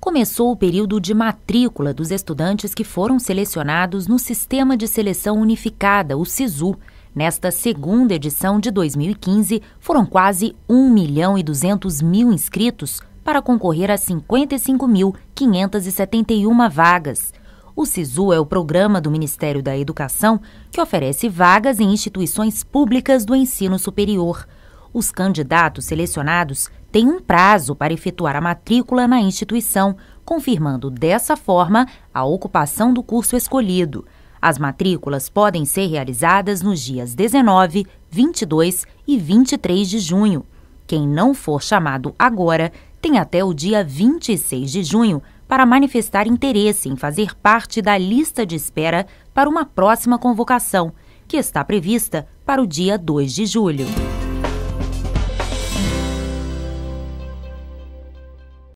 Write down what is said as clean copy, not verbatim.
Começou o período de matrícula dos estudantes que foram selecionados no Sistema de Seleção Unificada, o SISU. Nesta segunda edição de 2015, foram quase 1.200.000 inscritos para concorrer a 55.571 vagas. O SISU é o programa do Ministério da Educação que oferece vagas em instituições públicas do ensino superior. Os candidatos selecionados têm um prazo para efetuar a matrícula na instituição, confirmando dessa forma a ocupação do curso escolhido. As matrículas podem ser realizadas nos dias 19, 22 e 23 de junho. Quem não for chamado agora tem até o dia 26 de junho para manifestar interesse em fazer parte da lista de espera para uma próxima convocação, que está prevista para o dia 2 de julho.